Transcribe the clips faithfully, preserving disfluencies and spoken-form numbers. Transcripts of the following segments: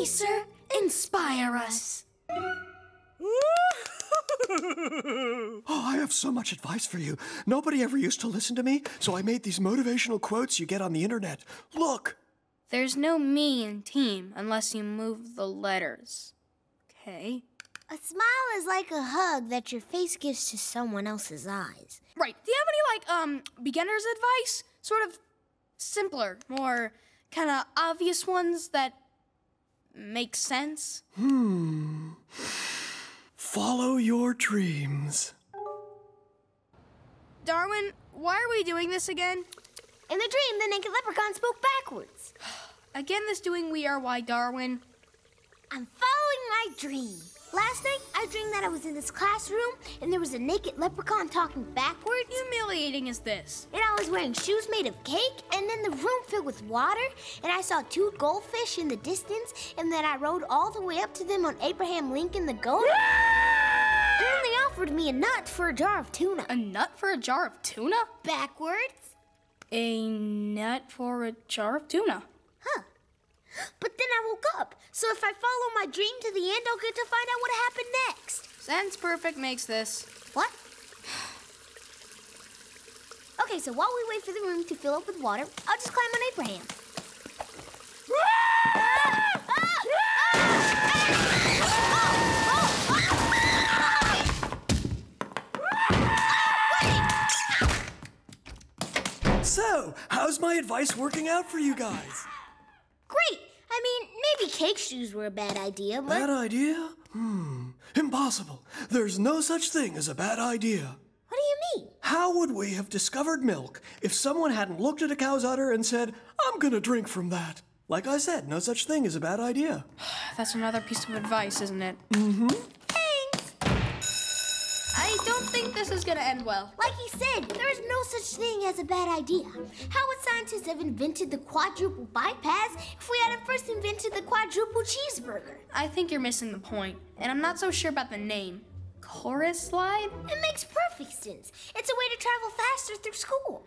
Please, sir, inspire us. Oh, I have so much advice for you. Nobody ever used to listen to me, so I made these motivational quotes you get on the internet. Look! There's no me in team unless you move the letters. Okay. A smile is like a hug that your face gives to someone else's eyes. Right. Do you have any, like, um, beginner's advice? Sort of simpler, more kind of obvious ones that make sense? Hmm. Follow your dreams. Darwin, why are we doing this again? In the dream, the naked leprechaun spoke backwards. Again, this doing we are why, Darwin? I'm following my dream. Last night, I dreamed that I was in this classroom, and there was a naked leprechaun talking backwards. Humiliating is this. And I was wearing shoes made of cake, and then the room filled with water, and I saw two goldfish in the distance, and then I rode all the way up to them on Abraham Lincoln the goat. And then they offered me a nut for a jar of tuna. A nut for a jar of tuna? Backwards. A nut for a jar of tuna. Huh. But then I woke up, so if I follow my dream to the end, I'll get to find out what happened next. Sense Perfect makes this. What? Okay, so while we wait for the room to fill up with water, I'll just climb on Abraham. So, how's my advice working out for you guys? Great! I mean, maybe cake shoes were a bad idea, but... Bad idea? Hmm. Impossible. There's no such thing as a bad idea. What do you mean? How would we have discovered milk if someone hadn't looked at a cow's udder and said, I'm gonna drink from that? Like I said, no such thing as a bad idea. That's another piece of advice, isn't it? Mm-hmm. Thanks! I don't think this is gonna end well. Like he said, there is no such thing as a bad idea. How would scientists have invented the quadruple bypass if we hadn't first invented the quadruple cheeseburger? I think you're missing the point, and I'm not so sure about the name. Chorus slide? It makes perfect sense. It's a way to travel faster through school.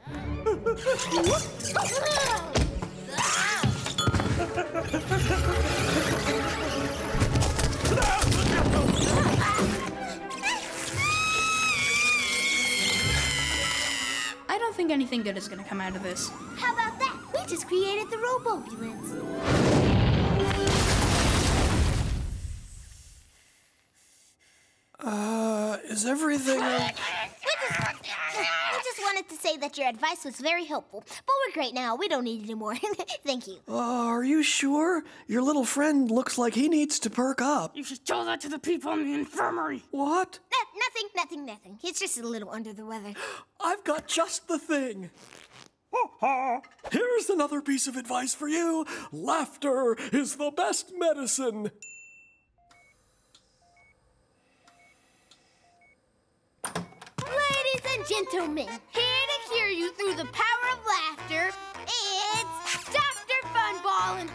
I don't think anything good is going to come out of this. How about that? We just created the Robobulance. Uh, is everything... Uh... We, just, we just wanted to say that your advice was very helpful, but we're great now. We don't need any more. Thank you. Uh, are you sure? Your little friend looks like he needs to perk up. You should tell that to the people in the infirmary. What? No, nothing, nothing, nothing. He's just a little under the weather. I've got just the thing. Here's another piece of advice for you. Laughter is the best medicine. Gentlemen, here to cure you through the power of laughter, it's Doctor Funball and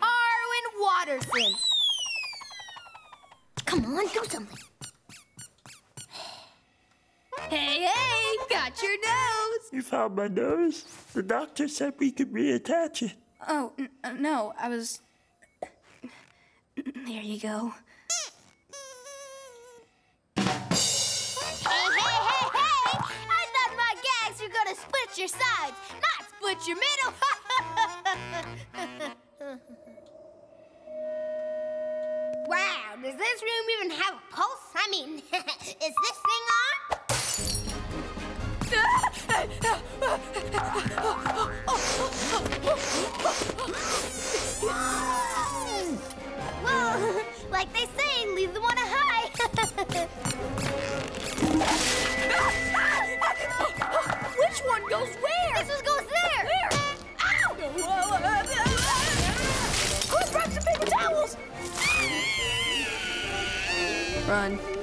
Darwin Watterson. Come on, do something. Hey, hey, got your nose. You found my nose? The doctor said we could reattach it. Oh, n no, I was... There you go. Split your sides, not split your middle. Wow, does this room even have a pulse? I mean, is this thing on? Well, like they say, leave the one a high. Which one goes where? This one goes there. Where? Ow! Who brought the paper towels? Run.